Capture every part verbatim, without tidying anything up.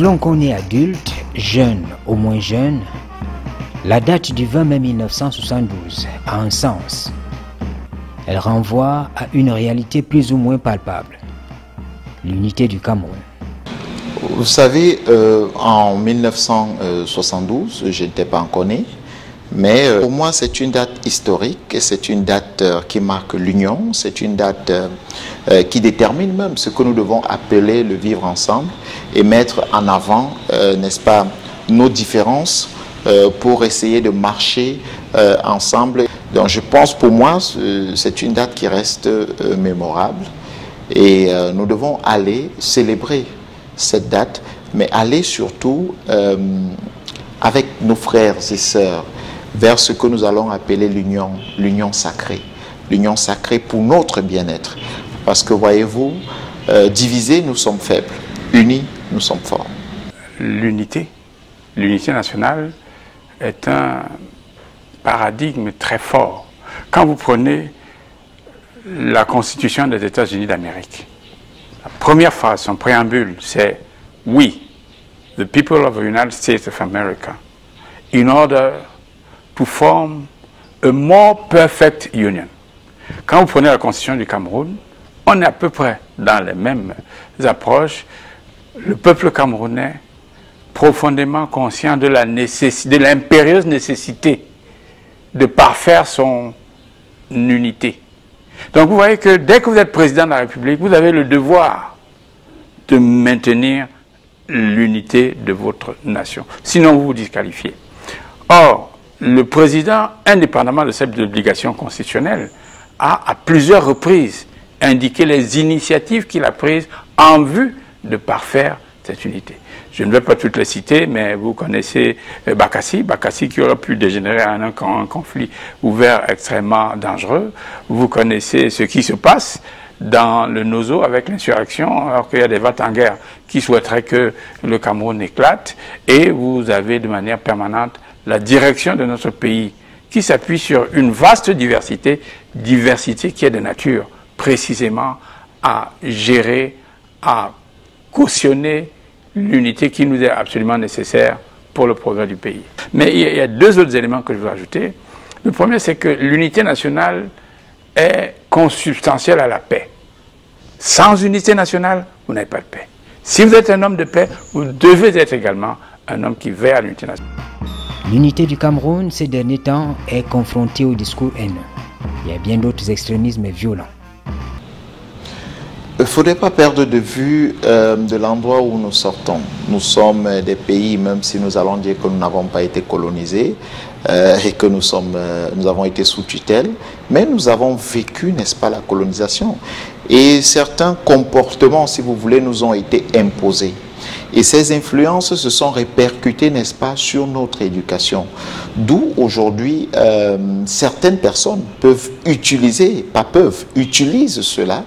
Selon qu'on est adulte, jeune ou moins jeune, la date du vingt mai mille neuf cent soixante-douze a un sens. Elle renvoie à une réalité plus ou moins palpable, l'unité du Cameroun. Vous savez, euh, en mille neuf cent soixante-douze, je n'étais pas encore né, mais euh, pour moi c'est une date historique, c'est une date euh, qui marque l'union, c'est une date euh, qui détermine même ce que nous devons appeler le vivre ensemble et mettre en avant, euh, n'est-ce pas, nos différences euh, pour essayer de marcher euh, ensemble. Donc je pense pour moi c'est une date qui reste euh, mémorable et euh, nous devons aller célébrer cette date, mais aller surtout euh, avec nos frères et sœurs vers ce que nous allons appeler l'union, l'union sacrée, l'union sacrée pour notre bien-être. Parce que voyez-vous, euh, divisés nous sommes faibles, unis nous sommes forts. L'unité, l'unité nationale est un paradigme très fort. Quand vous prenez la Constitution des États-Unis d'Amérique, la première phrase, son préambule, c'est « We, the people of the United States of America, in order to form a more perfect union ». Quand vous prenez la Constitution du Cameroun, on est à peu près dans les mêmes approches. Le peuple camerounais, profondément conscient de la nécessité, de l'impérieuse nécessité de parfaire son unité. Donc vous voyez que dès que vous êtes président de la République, vous avez le devoir de maintenir l'unité de votre nation. Sinon, vous vous disqualifiez. Or, le président, indépendamment de cette obligation constitutionnelle, a à plusieurs reprises indiqué les initiatives qu'il a prises en vue de parfaire cette unité. Je ne vais pas toutes les citer, mais vous connaissez Bakassi, Bakassi qui aurait pu dégénérer en un, un conflit ouvert extrêmement dangereux. Vous connaissez ce qui se passe dans le Noso avec l'insurrection, alors qu'il y a des va-t-en-guerre qui souhaiteraient que le Cameroun éclate. Et vous avez de manière permanente la direction de notre pays qui s'appuie sur une vaste diversité, diversité qui est de nature précisément à gérer, à cautionner l'unité qui nous est absolument nécessaire pour le progrès du pays. Mais il y a deux autres éléments que je veux ajouter. Le premier, c'est que l'unité nationale est consubstantielle à la paix. Sans unité nationale, vous n'avez pas de paix. Si vous êtes un homme de paix, vous devez être également un homme qui veille à l'unité nationale. L'unité du Cameroun, ces derniers temps, est confrontée au discours haineux. Il y a bien d'autres extrémismes violents. Il ne faudrait pas perdre de vue euh, de l'endroit où nous sortons. Nous sommes des pays, même si nous allons dire que nous n'avons pas été colonisés euh, et que nous, sommes, euh, nous avons été sous tutelle, mais nous avons vécu, n'est-ce pas, la colonisation. Et certains comportements, si vous voulez, nous ont été imposés. Et ces influences se sont répercutées, n'est-ce pas, sur notre éducation. D'où aujourd'hui, euh, certaines personnes peuvent utiliser, pas peuvent, utilisent cela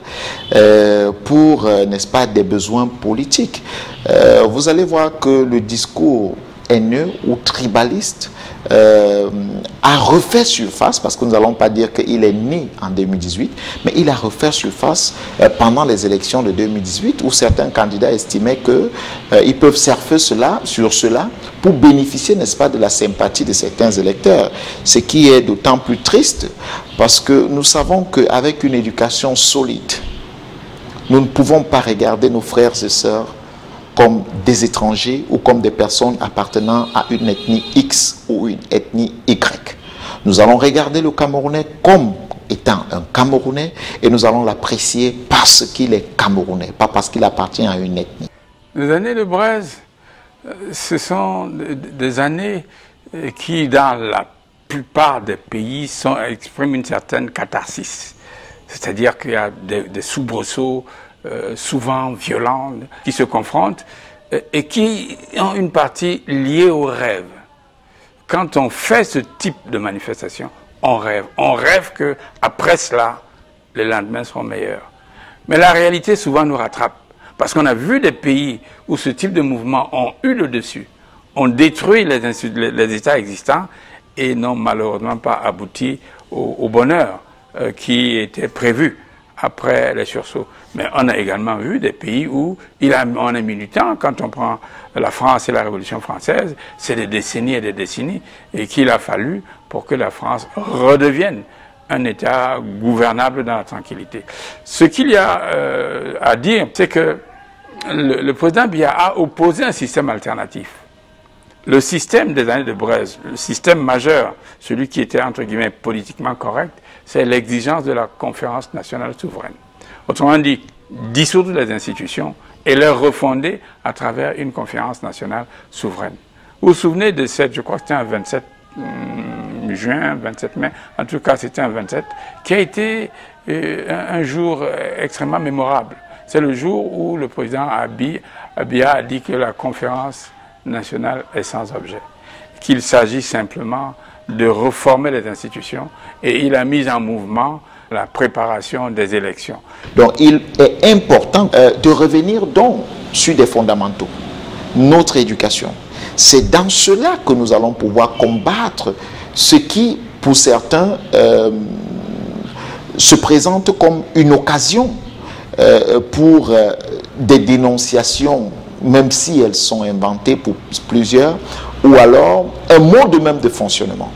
euh, pour, euh, n'est-ce pas, des besoins politiques. Euh, vous allez voir que le discours haineux ou tribaliste euh, a refait surface, parce que nous n'allons pas dire qu'il est né en deux mille dix-huit, mais il a refait surface euh, pendant les élections de deux mille dix-huit, où certains candidats estimaient qu'ils euh, peuvent surfer cela, sur cela pour bénéficier, n'est-ce pas, de la sympathie de certains électeurs. Ce qui est d'autant plus triste, parce que nous savons qu'avec une éducation solide, nous ne pouvons pas regarder nos frères et sœurs comme des étrangers ou comme des personnes appartenant à une ethnie X ou une ethnie Y. Nous allons regarder le Camerounais comme étant un Camerounais et nous allons l'apprécier parce qu'il est Camerounais, pas parce qu'il appartient à une ethnie. Les années de Braise, ce sont des années qui, dans la plupart des pays, sont, expriment une certaine catharsis. C'est-à-dire qu'il y a des, des soubresauts Euh, souvent violents, qui se confrontent euh, et qui ont une partie liée au rêve. Quand on fait ce type de manifestation, on rêve. On rêve qu'après cela, les lendemains seront meilleurs. Mais la réalité souvent nous rattrape, parce qu'on a vu des pays où ce type de mouvement ont eu le dessus, ont détruit les, les, les États existants et n'ont malheureusement pas abouti au, au bonheur euh, qui était prévu après les sursauts. Mais on a également vu des pays où il a, on a mis du temps. Quand on prend la France et la Révolution française, c'est des décennies et des décennies, et qu'il a fallu pour que la France redevienne un État gouvernable dans la tranquillité. Ce qu'il y a euh, à dire, c'est que le, le président Biya a opposé un système alternatif. Le système des années de Brest, le système majeur, celui qui était entre guillemets politiquement correct, c'est l'exigence de la Conférence Nationale Souveraine. Autrement dit, dissoudre les institutions et les refonder à travers une Conférence Nationale Souveraine. Vous vous souvenez de cette, je crois que c'était un vingt-sept hum, juin, vingt-sept mai, en tout cas c'était un vingt-sept, qui a été euh, un, un jour extrêmement mémorable. C'est le jour où le président Abiy, Abiy a dit que la Conférence nationale est sans objet, qu'il s'agit simplement de reformer les institutions, et il a mis en mouvement la préparation des élections. Donc il est important euh, de revenir donc sur des fondamentaux, notre éducation. C'est dans cela que nous allons pouvoir combattre ce qui, pour certains, euh, se présente comme une occasion euh, pour euh, des dénonciations, même si elles sont inventées pour plusieurs, ou alors un mode même de fonctionnement.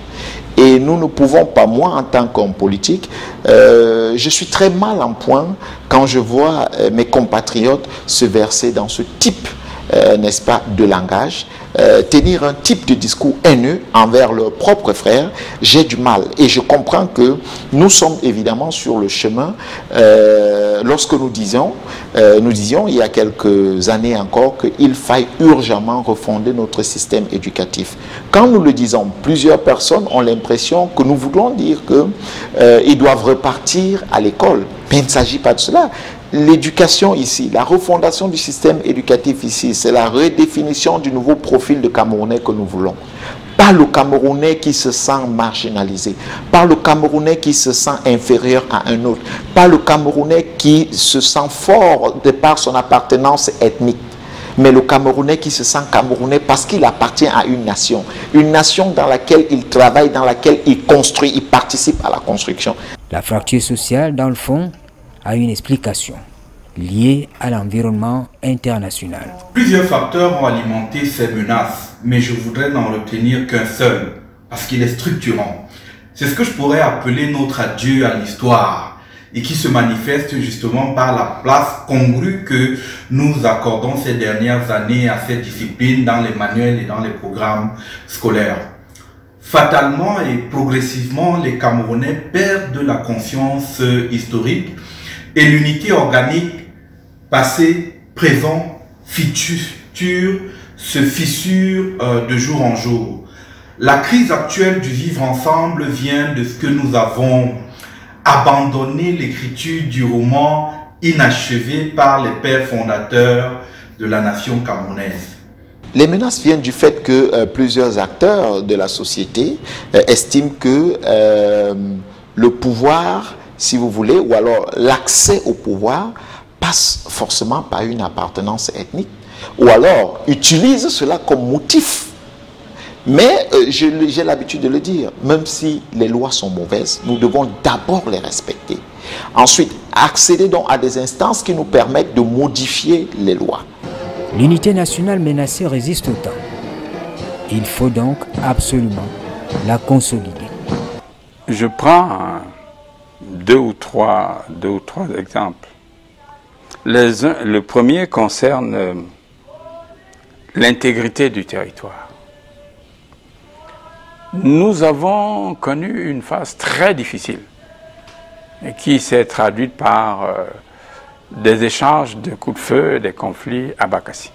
Et nous ne pouvons pas, moi en tant qu'homme politique, euh, je suis très mal en point quand je vois euh, mes compatriotes se verser dans ce type, euh, n'est-ce pas, de langage, euh, tenir un type de discours haineux envers leurs propres frères. J'ai du mal. Et je comprends que nous sommes évidemment sur le chemin, euh, lorsque nous disions, euh, nous disions il y a quelques années encore qu'il faille urgemment refonder notre système éducatif. Quand nous le disons, plusieurs personnes ont l'impression que nous voulons dire qu'ils euh, doivent repartir à l'école. Mais il ne s'agit pas de cela. L'éducation ici, la refondation du système éducatif ici, c'est la redéfinition du nouveau profil de Camerounais que nous voulons. Pas le Camerounais qui se sent marginalisé, pas le Camerounais qui se sent inférieur à un autre, pas le Camerounais qui se sent fort de par son appartenance ethnique, mais le Camerounais qui se sent Camerounais parce qu'il appartient à une nation, une nation dans laquelle il travaille, dans laquelle il construit, il participe à la construction. La fracture sociale, dans le fond, a une explication liée à l'environnement international. Plusieurs facteurs ont alimenté ces menaces, mais je voudrais n'en retenir qu'un seul, parce qu'il est structurant. C'est ce que je pourrais appeler notre adieu à l'histoire, et qui se manifeste justement par la place congrue que nous accordons ces dernières années à cette discipline dans les manuels et dans les programmes scolaires. Fatalement et progressivement, les Camerounais perdent la conscience historique et l'unité organique passé, présent, futur se fissure de jour en jour. La crise actuelle du vivre ensemble vient de ce que nous avons abandonné l'écriture du roman inachevé par les pères fondateurs de la nation camerounaise. Les menaces viennent du fait que euh, plusieurs acteurs de la société euh, estiment que euh, le pouvoir, si vous voulez, ou alors l'accès au pouvoir passe forcément par une appartenance ethnique, ou alors utilisent cela comme motif. Mais euh, j'ai l'habitude de le dire, même si les lois sont mauvaises, nous devons d'abord les respecter. Ensuite, accéder donc à des instances qui nous permettent de modifier les lois. L'unité nationale menacée résiste au temps. Il faut donc absolument la consolider. Je prends deux ou trois, deux ou trois exemples. Les, le premier concerne l'intégrité du territoire. Nous avons connu une phase très difficile qui s'est traduite par euh, des échanges de coups de feu, des conflits à Bakassi.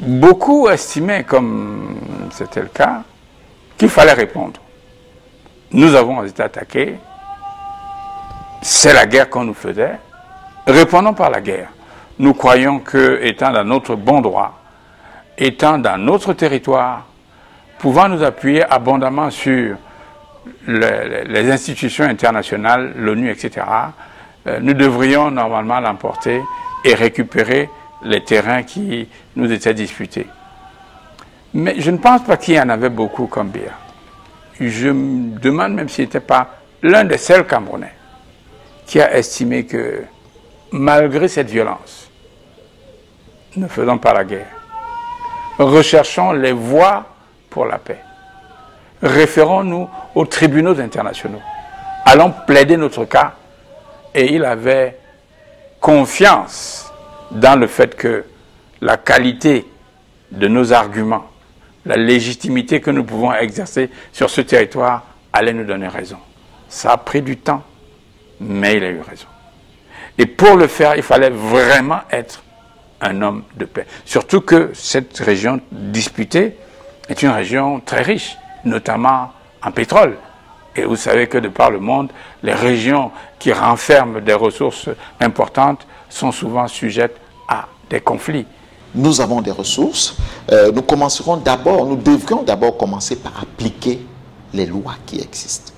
Beaucoup estimaient, comme c'était le cas, qu'il fallait répondre. Nous avons été attaqués, c'est la guerre qu'on nous faisait, répondons par la guerre. Nous croyons que, étant dans notre bon droit, étant dans notre territoire, pouvant nous appuyer abondamment sur le, les institutions internationales, l'ONU, et cetera, euh, nous devrions normalement l'emporter et récupérer les terrains qui nous étaient disputés. Mais je ne pense pas qu'il y en avait beaucoup comme Biya. Je me demande même s'il n'était pas l'un des seuls Camerounais qui a estimé que malgré cette violence, ne faisons pas la guerre, recherchons les voies pour la paix, référons-nous aux tribunaux internationaux, allons plaider notre cas. Et il avait confiance dans le fait que la qualité de nos arguments, la légitimité que nous pouvons exercer sur ce territoire allait nous donner raison. Ça a pris du temps, mais il a eu raison. Et pour le faire, il fallait vraiment être un homme de paix. Surtout que cette région disputée est une région très riche, notamment en pétrole. Et vous savez que de par le monde, les régions qui renferment des ressources importantes sont souvent sujettes à des conflits. Nous avons des ressources. Euh, nous commencerons d'abord, nous devrions d'abord commencer par appliquer les lois qui existent.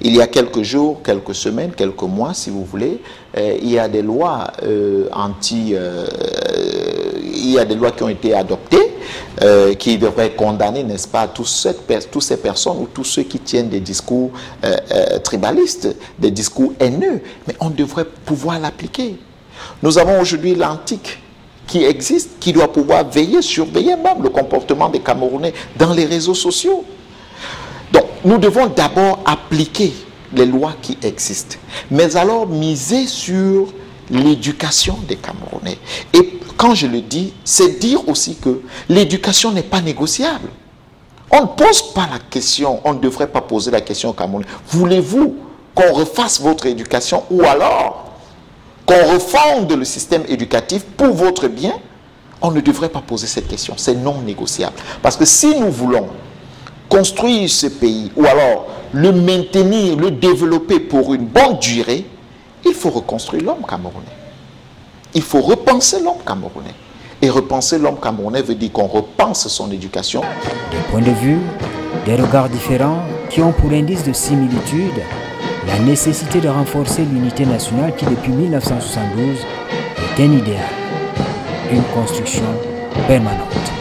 Il y a quelques jours, quelques semaines, quelques mois, si vous voulez, euh, il y a des lois euh, anti, euh, il y a des lois qui ont été adoptées, euh, qui devraient condamner, n'est-ce pas, toutes cette, toutes ces personnes ou tous ceux qui tiennent des discours euh, euh, tribalistes, des discours haineux. Mais on devrait pouvoir l'appliquer. Nous avons aujourd'hui l'antique qui existe, qui doit pouvoir veiller, surveiller même le comportement des Camerounais dans les réseaux sociaux. Donc, nous devons d'abord appliquer les lois qui existent, mais alors miser sur l'éducation des Camerounais. Et quand je le dis, c'est dire aussi que l'éducation n'est pas négociable. On ne pose pas la question, on ne devrait pas poser la question aux Camerounais. Voulez-vous qu'on refasse votre éducation ou alors qu'on refonde le système éducatif pour votre bien? On ne devrait pas poser cette question. C'est non négociable. Parce que si nous voulons construire ce pays, ou alors le maintenir, le développer pour une bonne durée, il faut reconstruire l'homme camerounais. Il faut repenser l'homme camerounais. Et repenser l'homme camerounais veut dire qu'on repense son éducation. Des points de vue, des regards différents qui ont pour indice de similitude la nécessité de renforcer l'unité nationale qui, depuis mille neuf cent soixante-douze, est un idéal, une construction permanente.